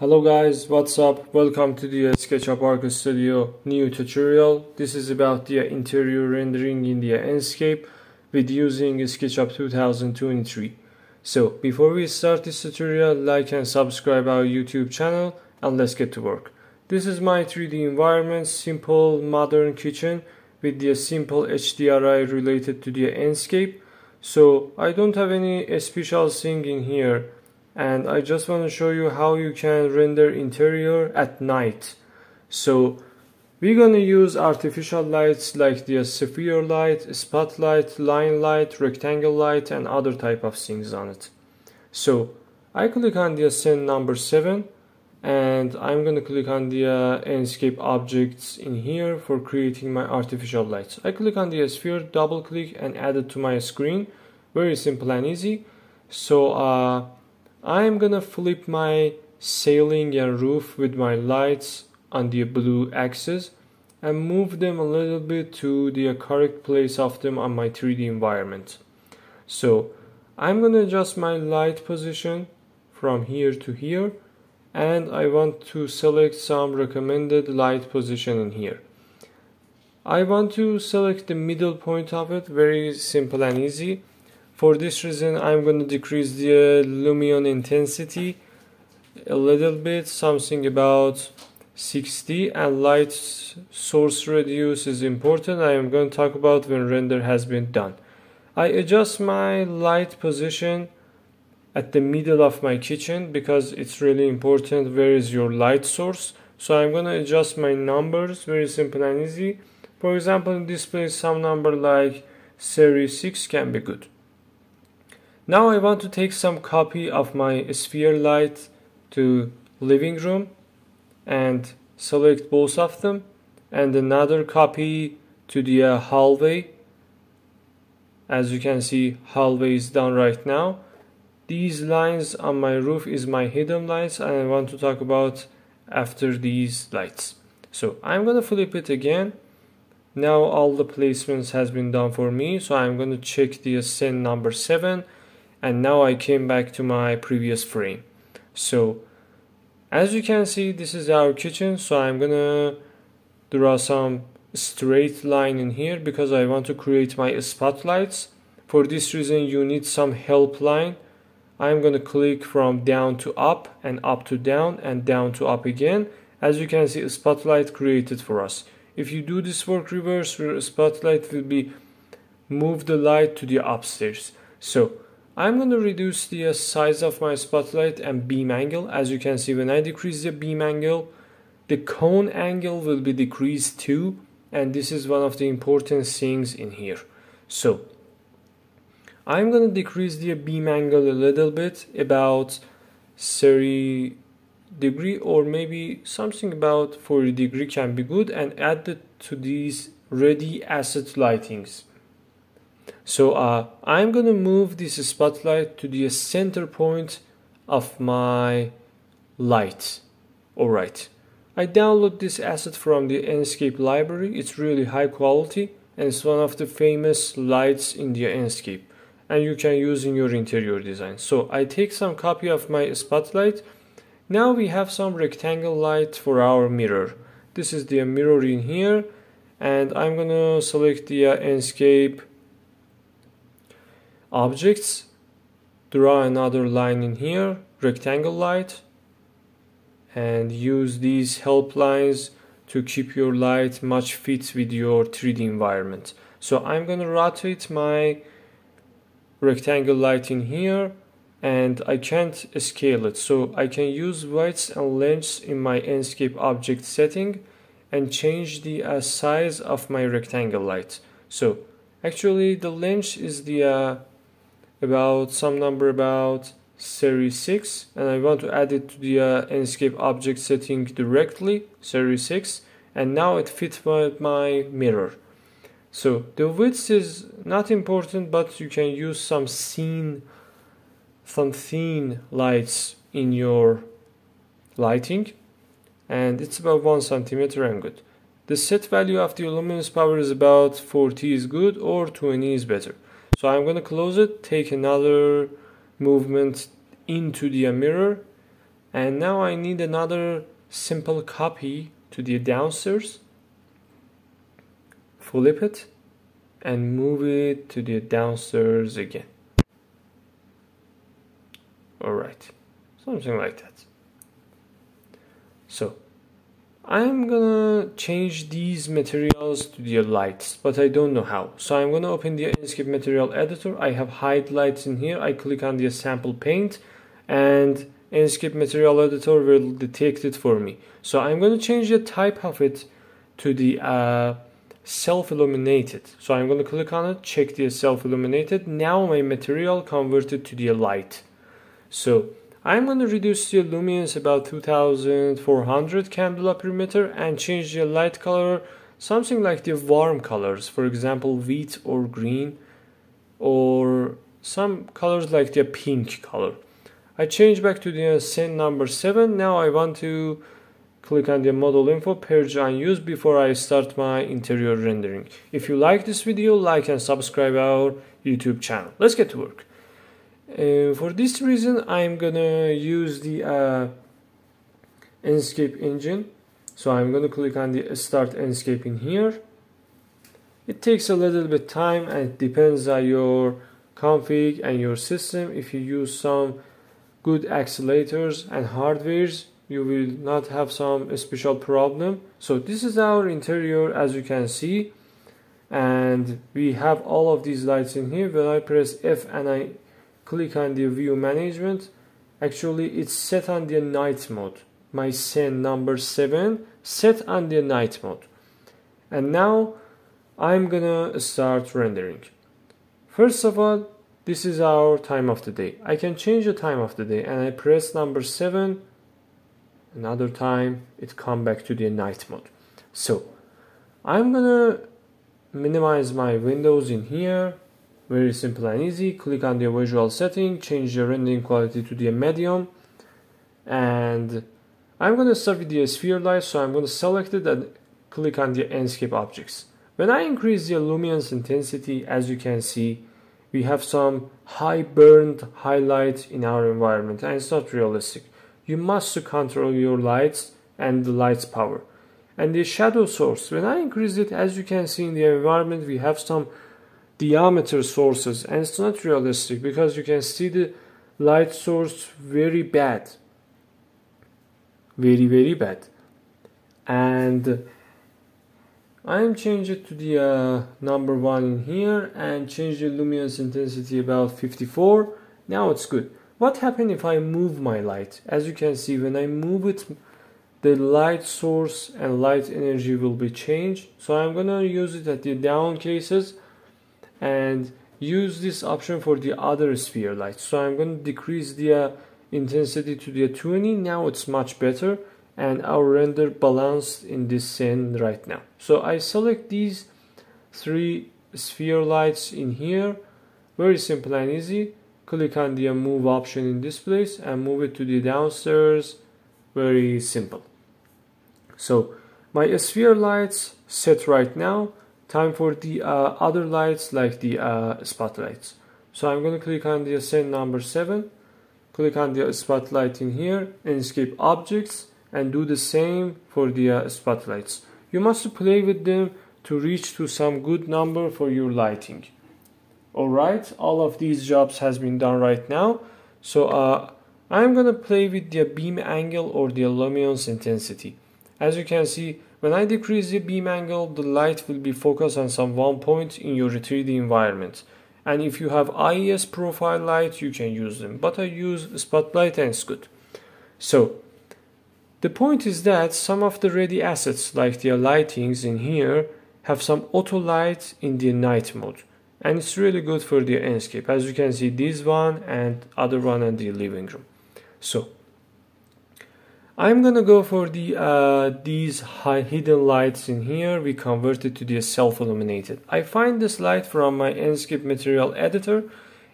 Hello guys, what's up? Welcome to the SketchUp Arc Studio new tutorial. This is about the interior rendering in the Enscape with using SketchUp 2023. So before we start this tutorial, like and subscribe our YouTube channel and let's get to work. This is my 3D environment, simple modern kitchen with the simple HDRI related to the Enscape. So I don't have any special thing in here. And I just want to show you how you can render interior at night. So we're gonna use artificial lights like the sphere light, spotlight, line light, rectangle light and other type of things on it. So I click on the scene number 7 and I'm gonna click on the Enscape objects in here for creating my artificial lights. I click on the sphere, double click and add it to my screen. Very simple and easy. So I'm gonna flip my ceiling and roof with my lights on the blue axis and move them a little bit to the correct place of them on my 3D environment. So I'm gonna adjust my light position from here to here and I want to select some recommended light position in here. I want to select the middle point of it, very simple and easy. For this reason, I'm going to decrease the Lumion intensity a little bit, something about 60, and light source radius is important. I am going to talk about when render has been done. I adjust my light position at the middle of my kitchen because it's really important where is your light source. So I'm going to adjust my numbers, very simple and easy. For example, in this place, some number like series 6 can be good. Now I want to take some copy of my sphere light to living room and select both of them and another copy to the hallway. As you can see, hallway is done right now. These lines on my roof is my hidden lights and I want to talk about after these lights. So I'm gonna flip it again. Now all the placements has been done for me, so I'm gonna check the scene number 7. And now I came back to my previous frame. So as you can see, this is our kitchen. So I'm gonna draw some straight line in here because I want to create my spotlights. For this reason, you need some help line. I'm gonna click from down to up and up to down and down to up again. As you can see, a spotlight created for us. If you do this work reverse, your spotlight will be move the light to the upstairs. So I'm going to reduce the size of my spotlight and beam angle. As you can see, when I decrease the beam angle, the cone angle will be decreased too. And this is one of the important things in here. So I'm going to decrease the beam angle a little bit, about 30 degree or maybe something about 40 degree can be good, and add it to these ready asset lightings. So I'm gonna move this spotlight to the center point of my light. Alright, I download this asset from the Enscape library. It's really high quality and it's one of the famous lights in the Enscape and you can use in your interior design. So I take some copy of my spotlight. Now we have some rectangle light for our mirror. This is the mirror in here and I'm gonna select the Enscape objects, draw another line in here, rectangle light, and use these help lines to keep your light much fit with your 3D environment. So I'm gonna rotate my rectangle light in here and I can't scale it, so I can use widths and lengths in my Enscape object setting and change the size of my rectangle light. So actually the length is the about some number about 36 and I want to add it to the Enscape object setting directly, 36, and now it fits my mirror. So the width is not important, but you can use some thin lights in your lighting and it's about 1 centimeter and good. The set value of the luminous power is about 40 is good or 20 is better. So I'm going to close it, take another movement into the mirror And now I need another simple copy to the downstairs, flip it and move it to the downstairs again. Alright, something like that. So I'm gonna change these materials to the lights, but I don't know how. So I'm gonna open the Enscape material editor. I have hide lights in here. I click on the sample paint and Enscape material editor will detect it for me. So I'm gonna change the type of it to the self-illuminated. So I'm gonna click on it, check the self-illuminated. Now my material converted to the light. So I'm going to reduce the luminance about 2400 candela per meter and change the light color something like the warm colors, for example wheat or green or some colors like the pink color. I change back to the scene number 7. Now I want to click on the model info, purge unused before I start my interior rendering. If you like this video, like and subscribe our YouTube channel. Let's get to work. For this reason I'm gonna use the Enscape engine, so I'm gonna click on the start Enscape in here. It takes a little bit time and it depends on your config and your system. If you use some good accelerators and hardwares, you will not have some special problem. So this is our interior, as you can see, and we have all of these lights in here. When I press F and I click on the view management, actually it's set on the night mode. My scene number 7 set on the night mode. And now I'm gonna start rendering. First of all, this is our time of the day. I can change the time of the day and I press number 7. Another time it come back to the night mode. So I'm gonna minimize my windows in here. Very simple and easy. Click on the visual setting, change the rendering quality to the medium, and I'm going to start with the sphere light, so I'm going to select it and click on the Enscape objects. When I increase the luminance intensity, as you can see, we have some high burned highlights in our environment and it's not realistic. You must control your lights and the light's power. And the shadow source, when I increase it, as you can see in the environment, we have some diameter sources and it's not realistic because you can see the light source very bad, very bad. And I'm change it to the number 1 in here and change the luminance intensity about 54. Now it's good. What happens if I move my light? As you can see, when I move it, the light source and light energy will be changed. So I'm gonna use it at the down cases and use this option for the other sphere light. So I'm going to decrease the intensity to the 20. Now it's much better and our render balanced in this scene right now. So I select these 3 sphere lights in here. Very simple and easy. Click on the move option in this place and move it to the downstairs. Very simple. So my sphere lights set right now. Time for the other lights like the spotlights. So I'm going to click on the scene number 7, click on the spotlight in here, Enscape objects, and do the same for the spotlights. You must play with them to reach to some good number for your lighting. Alright, all of these jobs has been done right now. So I'm going to play with the beam angle or the luminance intensity. As you can see, when I decrease the beam angle, the light will be focused on some one point in your 3D environment. And if you have IES profile light, you can use them. But I use spotlight and it's good. So, the point is that some of the ready assets, like the lightings in here, have some auto light in the night mode. And it's really good for the Enscape. As you can see, this one and other one in the living room. So, I'm gonna go for the these hidden lights in here. We convert it to the self-illuminated. I find this light from my Enscape material editor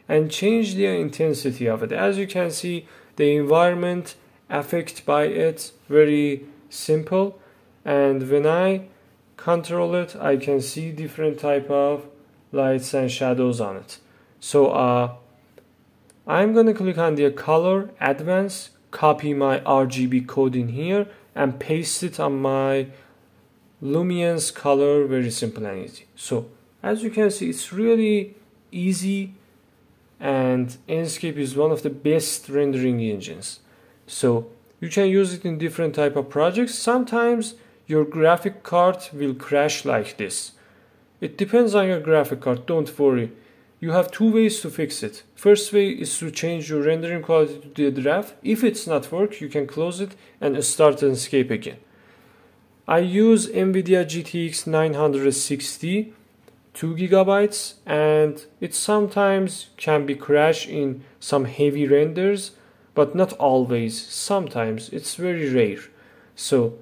and change the intensity of it. As you can see, the environment affected by it, very simple. And when I control it, I can see different type of lights and shadows on it. So I'm gonna click on the color, advanced, copy my RGB code in here and paste it on my Lumion's color. Very simple and easy. So as you can see, it's really easy, and Enscape is one of the best rendering engines. So you can use it in different type of projects. Sometimes your graphic card will crash like this. It depends on your graphic card, don't worry. You have two ways to fix it. First way is to change your rendering quality to the draft. If it's not work, you can close it and start Enscape again. I use Nvidia GTX 960 2GB, and it sometimes can be crashed in some heavy renders, but not always. Sometimes it's very rare. So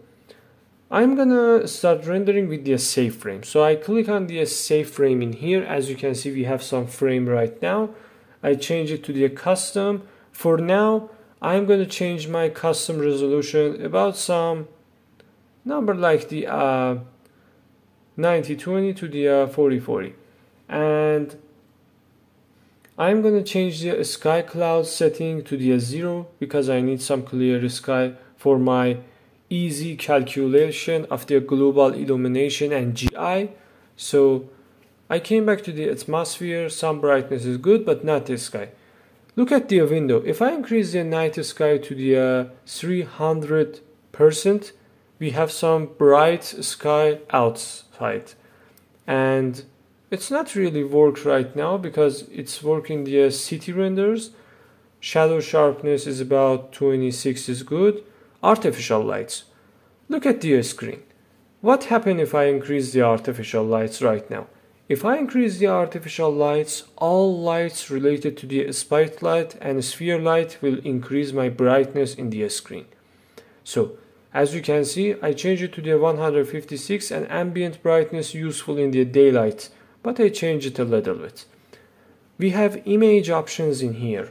I'm gonna start rendering with the save frame. So I click on the save frame in here. As you can see, we have some frame right now. I change it to the custom. For now, I'm gonna change my custom resolution about some number like the 9020 to the 4040, and I'm gonna change the sky cloud setting to the 0 because I need some clear sky for my easy calculation of the global illumination and GI. So I came back to the atmosphere. Some brightness is good, but not the sky. Look at the window. If I increase the night sky to the 300%, we have some bright sky outside, and it's not really work right now because it's working the city renders. Shadow sharpness is about 26 is good. Artificial lights. Look at the screen. What happens if I increase the artificial lights right now? If I increase the artificial lights, all lights related to the spotlight and sphere light will increase my brightness in the screen. So as you can see, I change it to the 156, and ambient brightness useful in the daylight, but I change it a little bit. We have image options in here.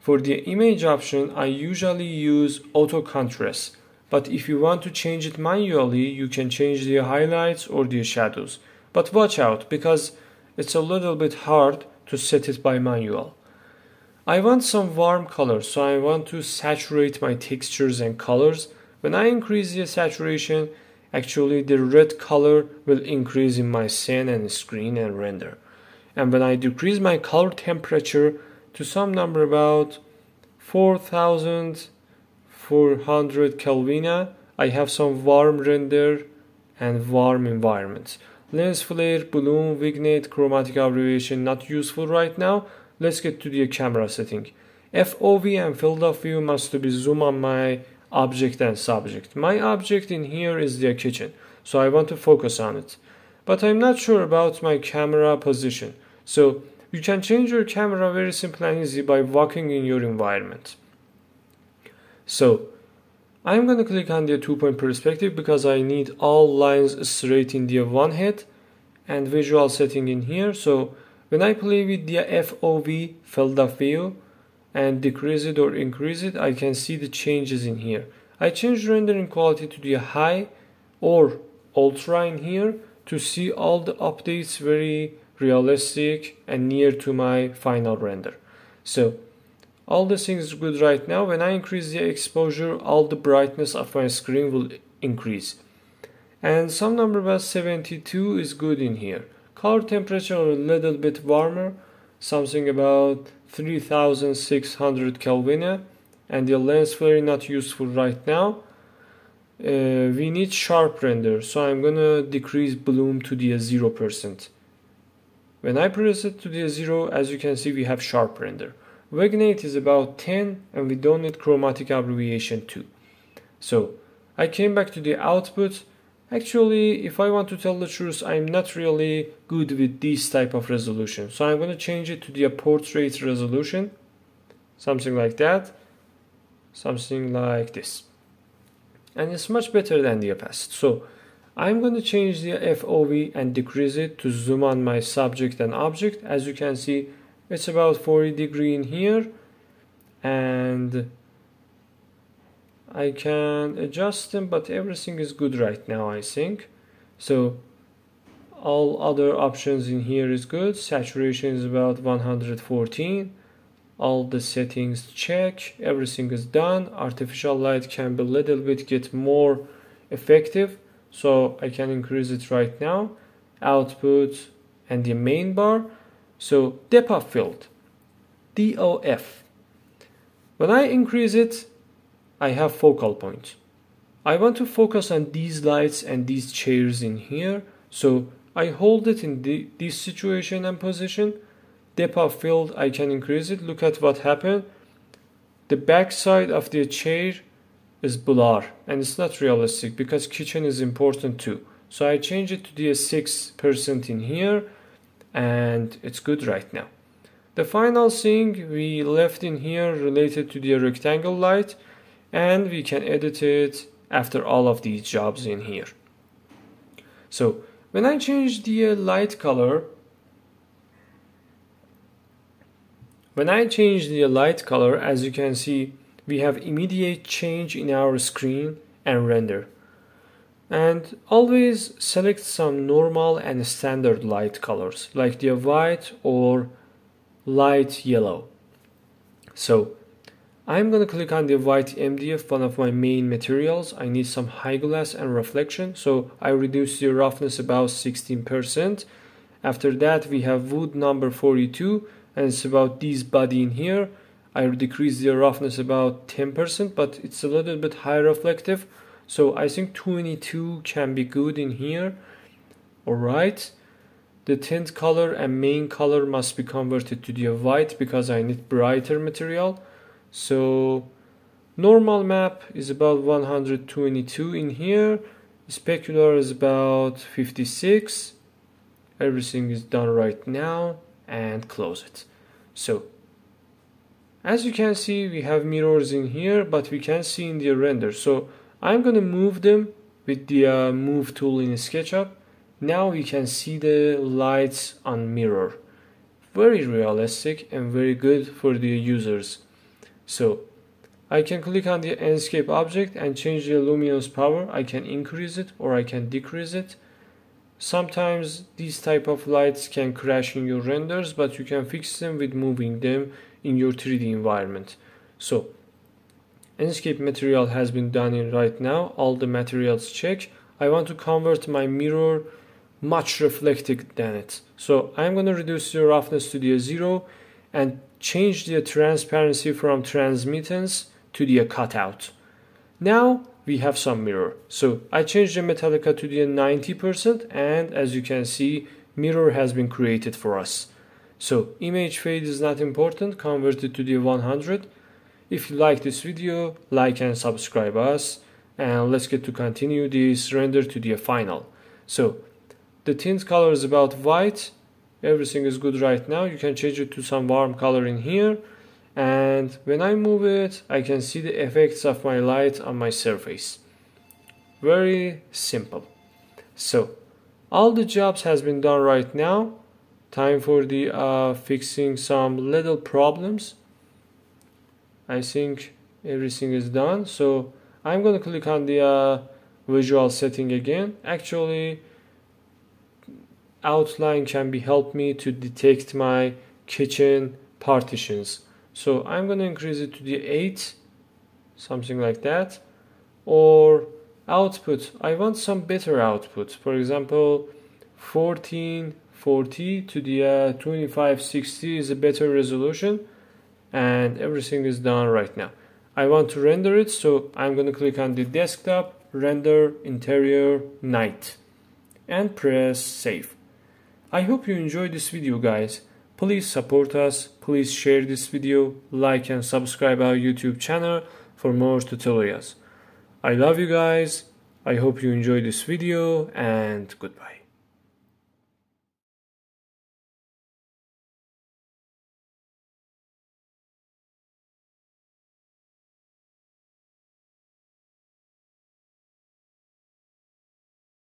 For the image option, I usually use auto contrast, but if you want to change it manually, you can change the highlights or the shadows. But watch out, because it's a little bit hard to set it by manual. I want some warm colors, so I want to saturate my textures and colors. When I increase the saturation, actually the red color will increase in my scene and screen and render. And when I decrease my color temperature to some number about 4400 Kelvin, I have some warm render and warm environments. Lens flare, bloom, vignette, chromatic aberration, not useful right now. Let's get to the camera setting. FOV and field of view must be zoom on my object and subject. My object in here is the kitchen, so I want to focus on it. But I'm not sure about my camera position. So you can change your camera very simple and easy by walking in your environment. So I'm gonna click on the 2-point perspective because I need all lines straight in the one head, and visual setting in here. So when I play with the FOV, field of view, and decrease it or increase it, I can see the changes in here. I change rendering quality to the high or ultra in here to see all the updates very realistic and near to my final render. So all the things are good right now. When I increase the exposure, all the brightness of my screen will increase. And some number about 72 is good in here. Color temperature a little bit warmer, something about 3600 Kelvin, and the lens flare not useful right now. We need sharp render, so I'm gonna decrease bloom to the 0%. When I press it to the 0, as you can see, we have sharp render. Vignette is about 10, and we don't need chromatic aberration too. So I came back to the output. Actually, if I want to tell the truth, I'm not really good with this type of resolution. So I'm going to change it to the portrait resolution. Something like that. Something like this. And it's much better than the past. So I'm going to change the FOV and decrease it to zoom on my subject and object. As you can see, it's about 40 degrees in here. And I can adjust them, but everything is good right now, I think. So all other options in here is good. Saturation is about 114. all the settings check, everything is done. Artificial light can be a little bit get more effective, so I can increase it right now. Output and the main bar. So depth of field, DOF. When I increase it, I have focal point. I want to focus on these lights and these chairs in here, so I hold it in this situation and position. Depth of field, I can increase it. Look at what happened. The back side of the chair is blur and it's not realistic because kitchen is important too. So I change it to the 6% in here and it's good right now. The final thing we left in here related to the rectangle light, and we can edit it after all of these jobs in here. So when I change the light color, as you can see, we have immediate change in our screen and render. And always select some normal and standard light colors like the white or light yellow. So I'm gonna click on the white MDF, one of my main materials. I need some high gloss and reflection, so I reduce the roughness about 16%. After that we have wood number 42, and it's about this body in here. I decrease the roughness about 10%, but it's a little bit high reflective. So I think 22 can be good in here. Alright. The tint color and main color must be converted to the white because I need brighter material. So normal map is about 122 in here. Specular is about 56. Everything is done right now. And close it. So as you can see, we have mirrors in here, but we can see in the render. So I'm going to move them with the move tool in SketchUp. Now we can see the lights on mirror. Very realistic and very good for the users. So I can click on the Enscape object and change the Lumion's power. I can increase it or I can decrease it. Sometimes these type of lights can crash in your renders, but you can fix them with moving them in your 3D environment. So Enscape material has been done in right now. All the materials check. I want to convert my mirror much reflected than it. So I'm going to reduce the roughness to the 0 and change the transparency from transmittance to the cutout. Now we have some mirror. So I changed the Metallica to the 90%, and as you can see, mirror has been created for us. So image fade is not important, convert it to the 100. If you like this video, like and subscribe us, and let's get to continue this render to the final. So the tint color is about white. Everything is good right now. You can change it to some warm color in here. And when I move it, I can see the effects of my light on my surface. Very simple. So all the jobs has been done right now. Time for the fixing some little problems. I think everything is done. So I'm going to click on the visual setting again. Actually, outline can be help me to detect my kitchen partitions. So I'm going to increase it to the 8, something like that. Or output, I want some better output. For example, 1440 to the 2560 is a better resolution. And everything is done right now. I want to render it, so I'm going to click on the desktop, render, interior, night. And press save. I hope you enjoyed this video, guys. Please support us, please share this video, like and subscribe our YouTube channel for more tutorials. I love you guys, I hope you enjoyed this video, and goodbye.